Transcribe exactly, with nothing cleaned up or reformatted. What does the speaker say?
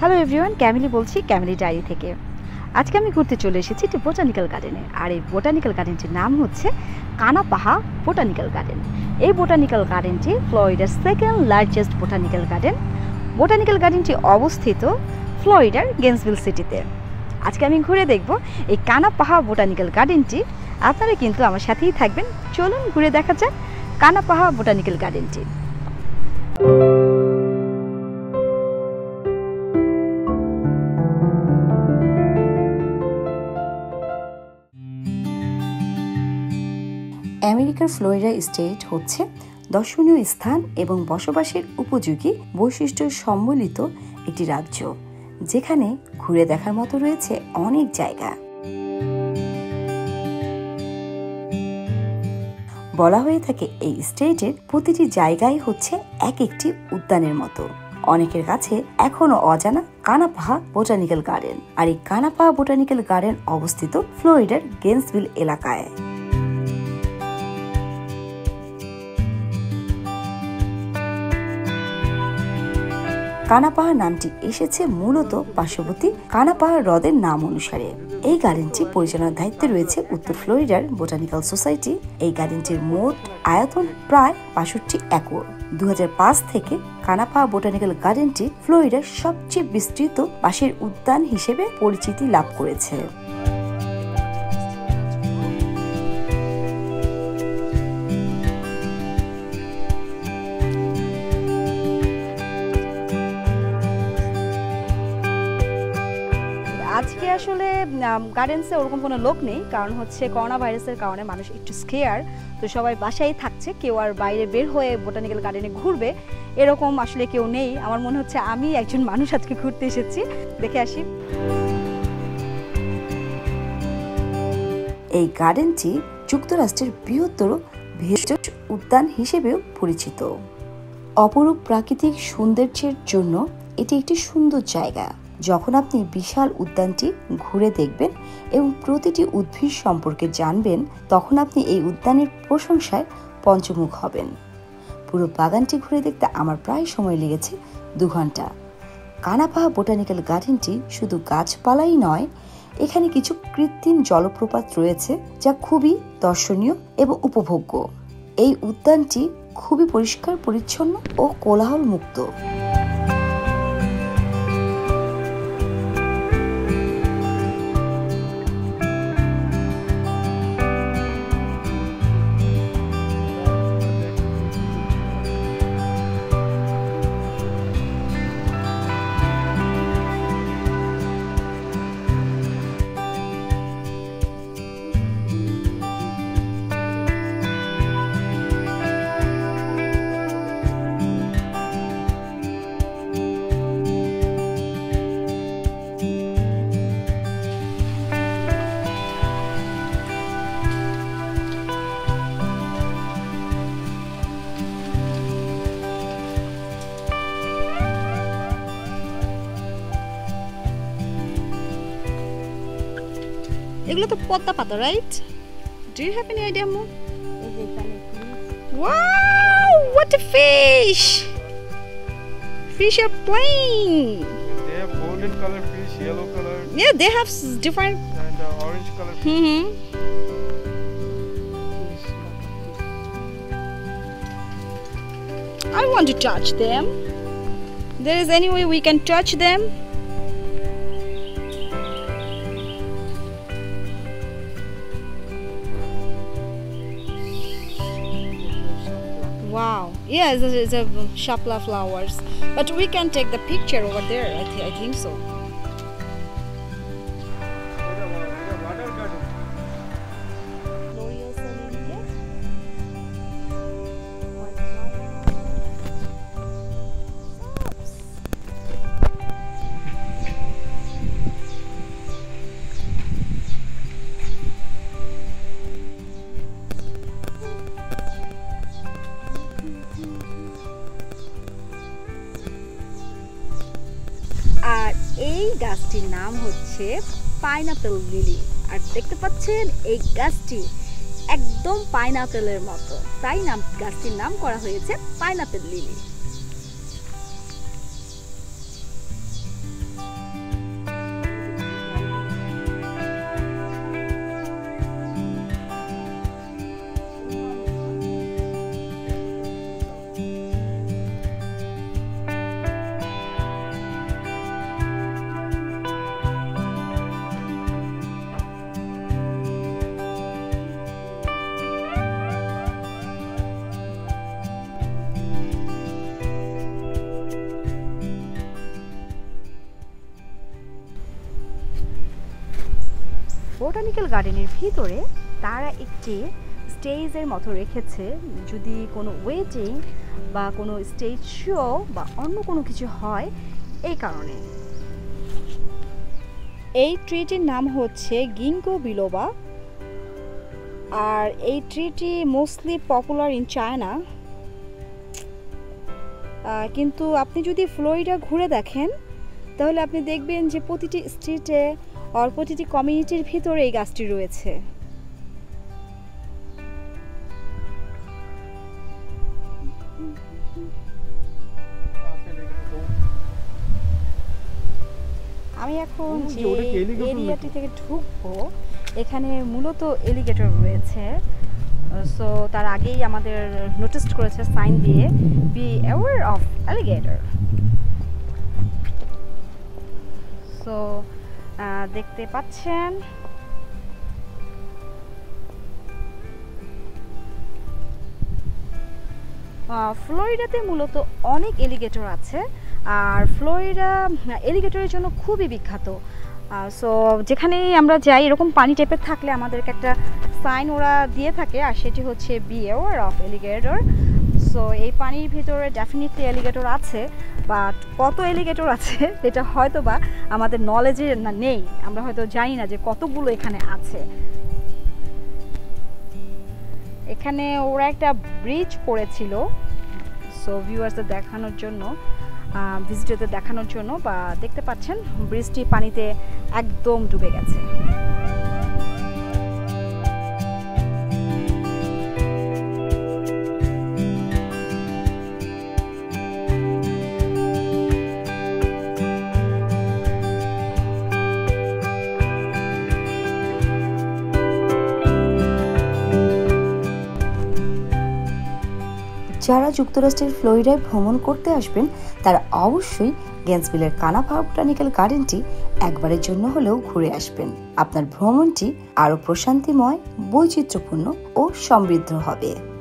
Hello everyone, ক্যামেলি বলছি ক্যামেলি diary থেকে। আজকে আমি ঘুরতে চলে এসেছি একটি বোটানিক্যাল গার্ডেনে। আর এই বোটানিক্যাল গার্ডেনটির নাম হচ্ছে কানাপাহা বোটানিক্যাল গার্ডেন। এই বোটানিক্যাল গার্ডেনটি ফ্লোরিডার second largest botanical garden. Botanical গার্ডেনটি অবস্থিত ফ্লোরিডার গেন্সভিল সিটিতে। আজকে আমি ঘুরে দেখব এই কানাপাহা বোটানিক্যাল গার্ডেনটি। আপনারা কিন্তু আমার সাথেই থাকবেন। চলুন ঘুরে দেখা যাক কানাপাহা বোটানিক্যাল গার্ডেনটি। আমেরিকার ফ্লোরিডা স্টেট হচ্ছে দর্শনীয় স্থান এবং বসবাসের উপযোগী বৈশিষ্ট্য সম্বলিত একটি রাজ্য, যেখানে ঘুরে দেখার মতো রয়েছে অনেক জায়গা। বলা হয়ে থাকে এই স্টেটের প্রতিটি জায়গায় হচ্ছে এক একটি উদ্যানের মতো। অনেকের কাছে এখনো অজানা কানাপাহা বোটানিক্যাল গার্ডেন। আর এই কানাপাহা বোটানিক্যাল গার্ডেন অবস্থিত ফ্লোরিডার গেন্সভিল এলাকায়। কানাপাহা নামটি এসেছে মূলত পার্শ্ববর্তী কানাপাহা হ্রদের নাম অনুসারে। এই গার্ডেনটি পরিচালনার দায়িত্বে রয়েছে উত্তর ফ্লোরিডার বোটানিক্যাল সোসাইটি। এই গার্ডেনটির মোট আয়তন প্রায় বাষট্টি একর। দু হাজার পাঁচ থেকে কানাপাহা বোটানিক্যাল গার্ডেনটি ফ্লোরিডার সবচেয়ে বিস্তৃত বাঁশের উদ্যান হিসেবে পরিচিতি লাভ করেছে। আজকে আসলে গার্ডেন্সে ওরকম কোনো লোক নেই, কারণ হচ্ছে করোনা ভাইরাসের কারণে মানুষ একটু স্কেয়ার, তো সবাই বাসায় থাকছে। কেউ আর বাইরে বের হয়ে বোটানিক্যাল গার্ডেনে ঘুরবে এরকম আসলে কেউ নেই। আমার মনে হচ্ছে আমি একজন মানুষ আজকে ঘুরতে এসেছি, দেখে আসি। এই গার্ডেনটি যুক্তরাষ্ট্রের বৃহত্তর ভেষজ উদ্যান হিসেবেও পরিচিত। অপরূপ প্রাকৃতিক সৌন্দর্যের জন্য এটি একটি সুন্দর জায়গা। যখন আপনি বিশাল উদ্যানটি ঘুরে দেখবেন এবং প্রতিটি উদ্ভিদ সম্পর্কে জানবেন, তখন আপনি এই উদ্যানের প্রশংসায় পঞ্চমুখ হবেন। পুরো বাগানটি ঘুরে দেখতে আমার প্রায় সময় লেগেছে দু ঘন্টা। কানাপাহা বোটানিক্যাল গার্ডেনটি শুধু গাছপালাই নয়, এখানে কিছু কৃত্রিম জলপ্রপাত রয়েছে যা খুবই দর্শনীয় এবং উপভোগ্য। এই উদ্যানটি খুবই পরিষ্কার পরিচ্ছন্ন ও কোলাহল মুক্ত। এগুলো তো পদ্মা পাতা, right? Do you have any idea, Mo? Wow, what a fish! Fish are playing. They have golden color fish, yellow color. Yeah, they have different. And uh, orange color. Mm-hmm. I want to touch them. There is any way we can touch them? Wow, yeah, it's a, it's a shapla flowers, but we can take the picture over there. I, th I think so. আর এই গাছটির নাম হচ্ছে pineapple lily. আর দেখতে পাচ্ছেন এই গাছটি একদম পাইনাপেলের মতো, তাই নাম গাছটির নাম করা হয়েছে পাইনাপেল লিলি। বোটানিক্যাল গার্ডেনের ভিতরে তারা একটি স্টেজের মতো রেখেছে, যদি কোনো ওয়েডিং বা কোনো স্টেজ শো বা অন্য কোনো কিছু হয় এই কারণে। এই ট্রিটির নাম হচ্ছে গিঙ্গো বিলোবা, আর এই ট্রিটি মোস্টলি পপুলার ইন চায়না। কিন্তু আপনি যদি ফ্লোরিডা ঘুরে দেখেন তাহলে আপনি দেখবেন যে প্রতিটি স্ট্রিটে আর প্রতিটি কমিউনিটির ভিতরে এই গাছটি রয়েছে। আমি এখন যে এরিয়াটি থেকে ঢুকবো এখানে মূলত এলিগেটর রয়েছে, সো তার আগেই আমাদের নোটিস করেছে সাইন দিয়ে, be aware of alligator. So দেখতে পাচ্ছেন ফ্লোরিডাতে মূলত অনেক এলিগেটর আছে, আর ফ্লোরিডা এলিগেটরের জন্য খুবই বিখ্যাত। সো যেখানেই আমরা যাই এরকম পানি টাইপের থাকলে আমাদেরকে একটা সাইন ওরা দিয়ে থাকে, আর সেটি হচ্ছে be aware of alligator. So এই পানির ভিতরে ডেফিনেটলি এলিগেটর আছে, বাট কত এলিগেটর আছে এটা হয়তো বা আমাদের নলেজে নেই, আমরা হয়তো জানি না যে কতগুলো এখানে আছে। এখানে ওরা একটা ব্রিজ করেছিল সো ভিউয়ার্সদের দেখানোর জন্য, ভিজিটরদের দেখানোর জন্য, বা দেখতে পাচ্ছেন ব্রিজটি পানিতে একদম ডুবে গেছে। যারা যুক্তরাষ্ট্রের ফ্লোরিডায় ভ্রমণ করতে আসবেন তারা অবশ্যই গেন্সভিলের কানাপাহা বোটানিক্যাল গার্ডেনটি একবারের জন্য হলেও ঘুরে আসবেন। আপনার ভ্রমণটি আরও প্রশান্তিময়, বৈচিত্র্যপূর্ণ ও সমৃদ্ধ হবে।